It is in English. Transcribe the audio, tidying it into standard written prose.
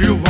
you